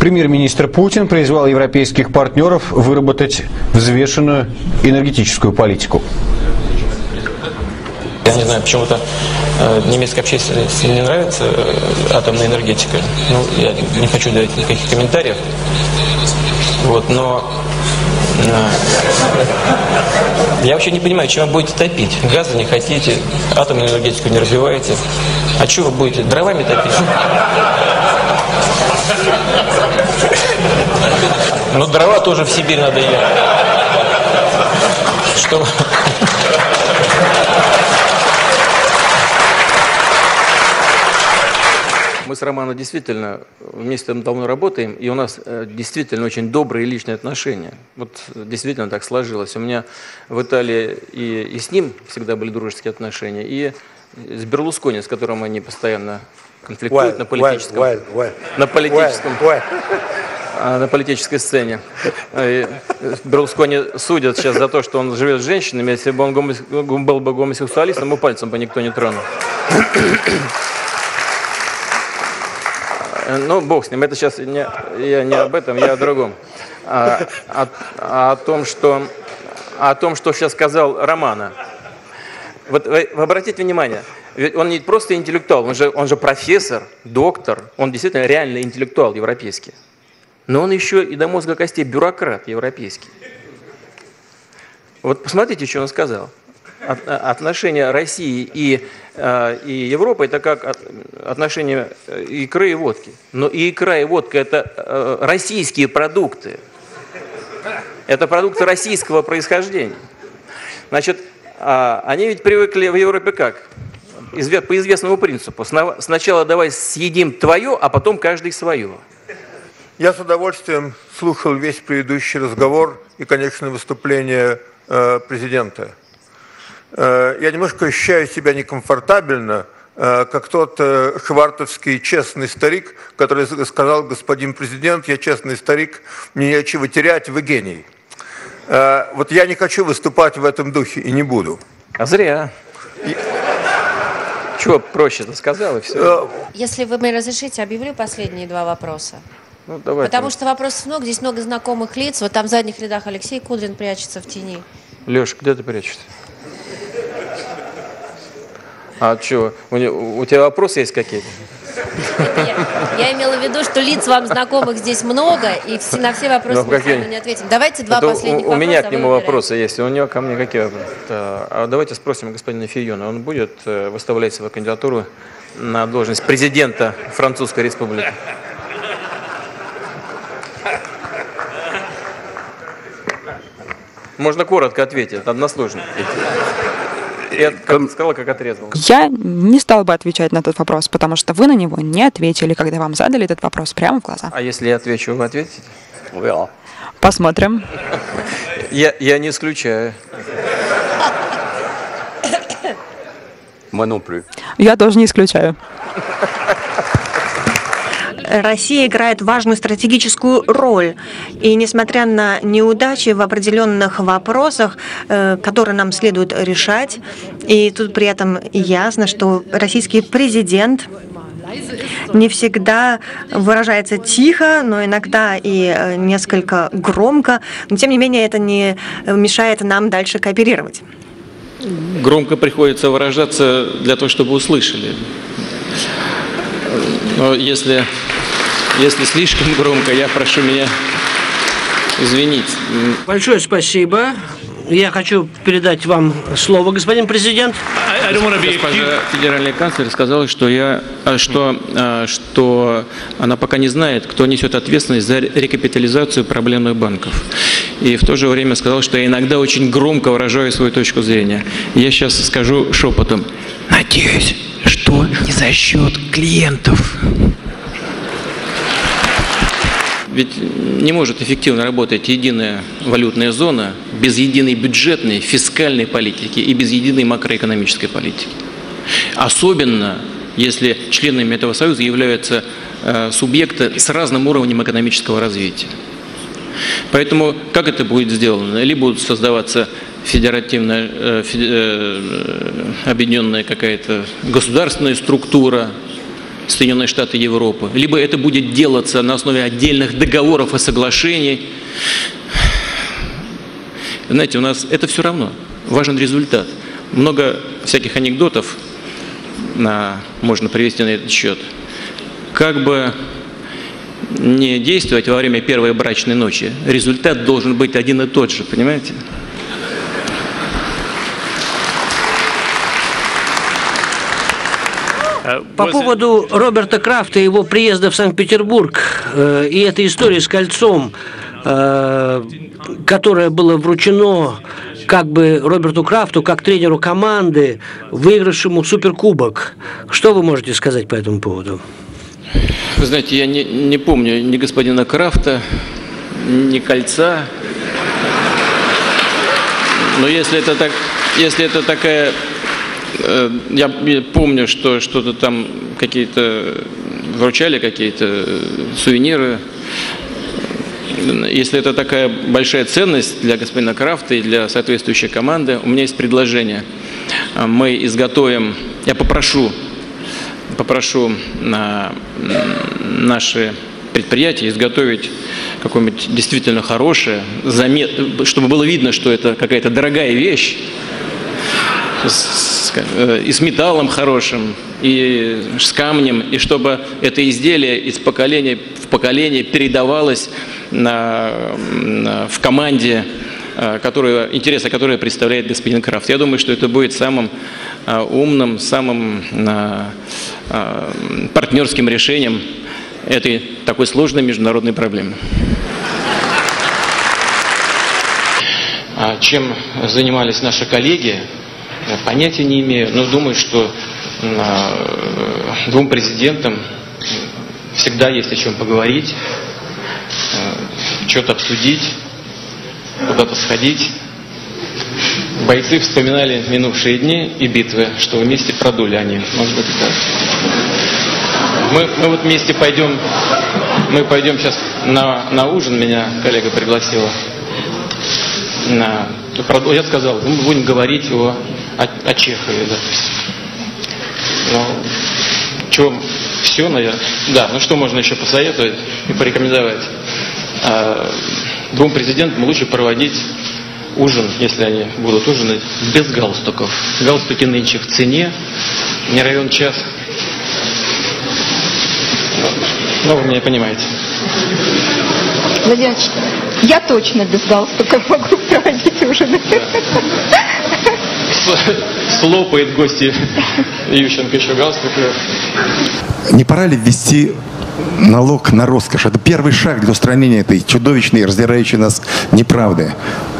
Премьер-министр Путин призвал европейских партнеров выработать взвешенную энергетическую политику. Я не знаю, почему-то немецкой общественности не нравится атомная энергетика. Ну, я не хочу давать никаких комментариев. Вот, но я вообще не понимаю, чем вы будете топить. Газа не хотите, атомную энергетику не развиваете. А что вы будете, дровами топить? Ну, дрова тоже в Сибирь надо ехать. Что... Мы с Романом действительно вместе давно работаем, и у нас действительно очень добрые личные отношения. Вот действительно так сложилось. У меня в Италии и с ним всегда были дружеские отношения, и с Берлускони, с которым они постоянно конфликтуют на политической сцене. Берлускони судят сейчас за то, что он живет с женщинами. Если бы он был бы гомосексуалистом, ему пальцем бы никто не тронул. Ну, бог с ним, это сейчас я не об этом, я о другом. О том, что сейчас сказал Романа. Вот вы обратите внимание, ведь он не просто интеллектуал, он же профессор, доктор, он действительно реальный интеллектуал европейский. Но он еще и до мозга костей бюрократ европейский. Вот посмотрите, что он сказал. Отношения России и Европы – это как отношения икры и водки. Но и икра, и водка – это российские продукты. Это продукты российского происхождения. Значит, они ведь привыкли в Европе как? По известному принципу. Сначала давай съедим твое, а потом каждый свое. Я с удовольствием слушал весь предыдущий разговор и, конечно, выступление президента. Я немножко ощущаю себя некомфортабельно, как тот хвартовский честный старик, который сказал: господин президент, я честный старик, мне нечего терять, вы гений. Вот я не хочу выступать в этом духе и не буду. А зря. Чего проще-то сказал, и все. Если вы мне разрешите, объявлю последние два вопроса. Ну, потому что вопросов много, здесь много знакомых лиц. Вот там в задних рядах Алексей Кудрин прячется в тени. Леша, где ты прячешься? А что, у тебя вопросы есть какие-то? Я имела в виду, что лиц вам знакомых здесь много, и на все вопросы мы с вами не ответим. Давайте два последних вопроса. У меня к нему вопросы есть, у него ко мне какие вопросы. А давайте спросим господина Фийона, он будет выставлять свою кандидатуру на должность президента Французской Республики? Можно коротко ответить, односложно. Я сказала, как отрезала. Я не стала бы отвечать на тот вопрос, потому что вы на него не ответили, когда вам задали этот вопрос прямо в глаза. А если я отвечу, вы ответите? Посмотрим. Я не исключаю. Я тоже не исключаю. Россия играет важную стратегическую роль. И несмотря на неудачи в определенных вопросах, которые нам следует решать, и тут при этом ясно, что российский президент не всегда выражается тихо, но иногда и несколько громко. Но тем не менее это не мешает нам дальше кооперировать. Громко приходится выражаться для того, чтобы услышали. Но если слишком громко, я прошу меня извинить. Большое спасибо. Я хочу передать вам слово, господин президент. Госпожа федеральный канцлер сказала, что она пока не знает, кто несет ответственность за рекапитализацию проблемных банков. И в то же время сказала, что я иногда очень громко выражаю свою точку зрения. Я сейчас скажу шепотом: надеюсь, что не за счет клиентов. Ведь не может эффективно работать единая валютная зона без единой бюджетной, фискальной политики и без единой макроэкономической политики. Особенно, если членами этого союза являются субъекты с разным уровнем экономического развития. Поэтому как это будет сделано? Или будут создаваться федеративная, объединенная какая-то государственная структура, Соединенные Штаты Европы, либо это будет делаться на основе отдельных договоров и соглашений. Знаете, у нас это все равно. Важен результат. Много всяких анекдотов можно привести на этот счет. Как бы не действовать во время первой брачной ночи, результат должен быть один и тот же, понимаете? По поводу Роберта Крафта и его приезда в Санкт-Петербург и этой истории с кольцом, которое было вручено как бы Роберту Крафту, как тренеру команды, выигравшему Суперкубок. Что вы можете сказать по этому поводу? Вы знаете, я не помню ни господина Крафта, ни кольца. Но если это так, если это такая... Я помню, что что-то там какие-то вручали, какие-то сувениры. Если это такая большая ценность для господина Крафта и для соответствующей команды, у меня есть предложение. Мы изготовим, я попрошу наши предприятия изготовить какое-нибудь действительно хорошее, чтобы было видно, что это какая-то дорогая вещь. И с металлом хорошим, и с камнем, и чтобы это изделие из поколения в поколение передавалось в команде, интересы которой представляет господин Крафт. Я думаю, что это будет самым умным, самым партнерским решением этой такой сложной международной проблемы. Чем занимались наши коллеги? Понятия не имею, но думаю, что двум президентам всегда есть о чем поговорить, что-то обсудить, куда-то сходить. Бойцы вспоминали минувшие дни и битвы, что вместе продули они. Может быть, так. Мы вот вместе пойдем, мы пойдем сейчас на ужин, меня коллега пригласила. Я сказал, мы будем говорить о Чехове, допустим. Все, наверное. Да, что можно еще посоветовать и порекомендовать? Двум президентам лучше проводить ужин, если они будут ужинать, без галстуков. Галстуки нынче в цене, не равен час. Вы меня понимаете. Владимир, я точно без галстука могу проводить ужин. Да. Слопает гости Ющенко еще галстук. Не пора ли ввести налог на роскошь? Это первый шаг для устранения этой чудовищной, раздирающей нас неправды.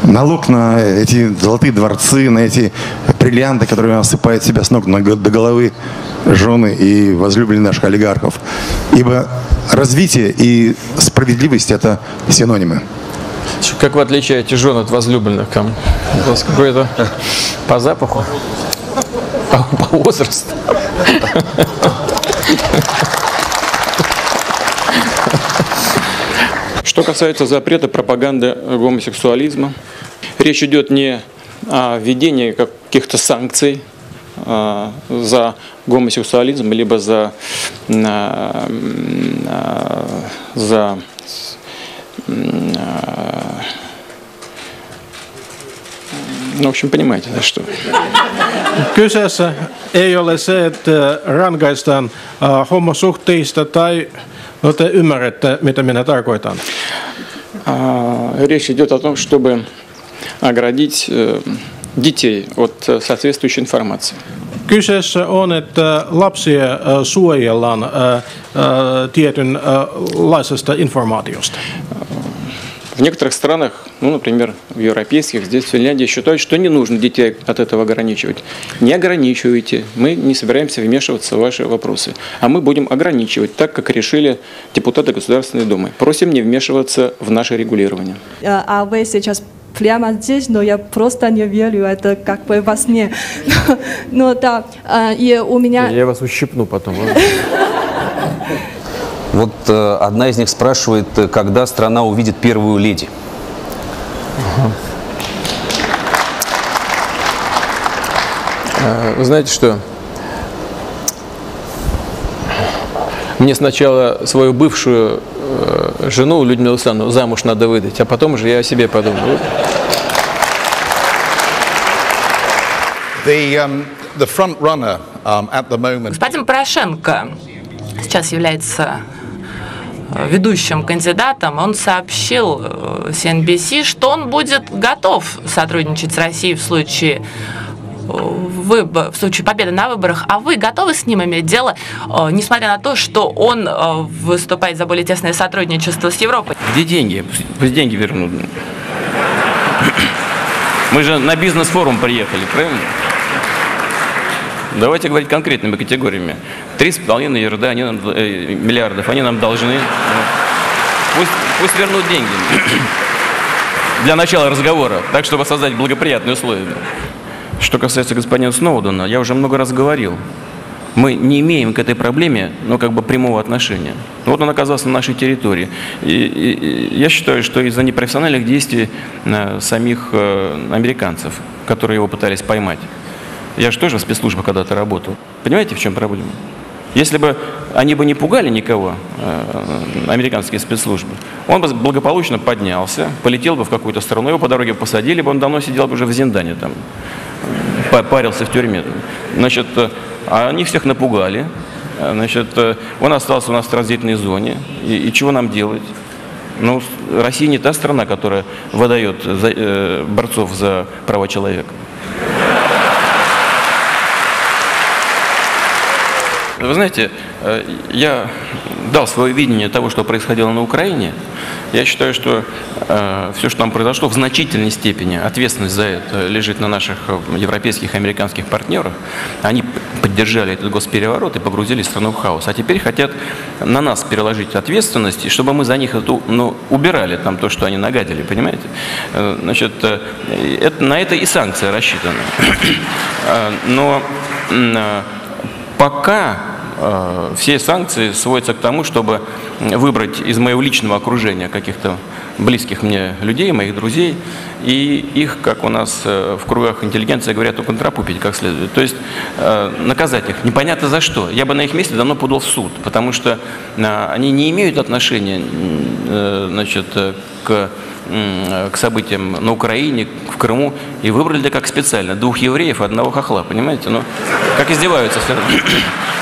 Налог на эти золотые дворцы, на эти бриллианты, которые осыпают себя с ног до головы жены и возлюбленные наших олигархов. Ибо развитие и справедливость – это синонимы. Как вы отличаете жен от возлюбленных? У вас какой-то по запаху? По возрасту? Что касается запрета пропаганды гомосексуализма, речь идет не о введении каких-то санкций за гомосексуализм, либо за в общем, понимаете, за что. Kyseessä ei ole se, että rangaistaan homosuhteista tai, te ymmärrätte, mitä minä tarkoitan. Речь идет о том, чтобы оградить детей от соответствующей информации. Kyseessä on, että lapsia suojellaan tietynlaisesta informaatiosta. В некоторых странах, например, в европейских, здесь в Финляндии считают, что не нужно детей от этого ограничивать. Не ограничивайте, мы не собираемся вмешиваться в ваши вопросы, а мы будем ограничивать, так как решили депутаты Государственной Думы. Просим не вмешиваться в наше регулирование. А вы сейчас прямо здесь, но я просто не верю, это как бы во сне. Но да, и у меня... Я вас ущипну потом. Вот одна из них спрашивает, когда страна увидит первую леди. Вы знаете что? Мне сначала свою бывшую жену, Людмилу Александровну, замуж надо выдать, а потом уже я о себе подумал. The front runner, at the moment... Господин Порошенко сейчас является ведущим кандидатом. Он сообщил CNBC, что он будет готов сотрудничать с Россией в случае победы на выборах. А вы готовы с ним иметь дело, несмотря на то, что он выступает за более тесное сотрудничество с Европой? Где деньги? Пусть деньги вернут. Мы же на бизнес-форум приехали, правильно? Давайте говорить конкретными категориями. 3,5 миллиарда они нам должны. Пусть вернут деньги. Для начала разговора, так, чтобы создать благоприятные условия. Что касается господина Сноудена, я уже много раз говорил, мы не имеем к этой проблеме, ну, как бы прямого отношения. Вот он оказался на нашей территории. И я считаю, что из-за непрофессиональных действий самих американцев, которые его пытались поймать. Я же тоже в спецслужбах когда-то работал. Понимаете, в чем проблема? Если бы они бы не пугали никого, американские спецслужбы, он бы благополучно поднялся, полетел бы в какую-то страну, его по дороге посадили бы, он давно сидел бы уже в Зиндане там, парился в тюрьме. Значит, они всех напугали, значит, он остался у нас в транзитной зоне, и чего нам делать? Ну, Россия не та страна, которая выдает борцов за права человека. Вы знаете, я дал свое видение того, что происходило на Украине. Я считаю, что все, что там произошло, в значительной степени ответственность за это лежит на наших европейских и американских партнерах. Они поддержали этот госпереворот и погрузили страну в хаос. А теперь хотят на нас переложить ответственность, и чтобы мы за них эту, ну, убирали там то, что они нагадили, понимаете? Значит, на это и санкция рассчитана. Но пока все санкции сводятся к тому, чтобы выбрать из моего личного окружения каких-то близких мне людей, моих друзей, и их, как у нас в кругах интеллигенции говорят, уконтропупить как следует. То есть наказать их непонятно за что. Я бы на их месте давно подал в суд, потому что они не имеют отношения, значит, к событиям на Украине, в Крыму, и выбрали как специально двух евреев и одного хохла, понимаете? Ну, как издеваются все равно.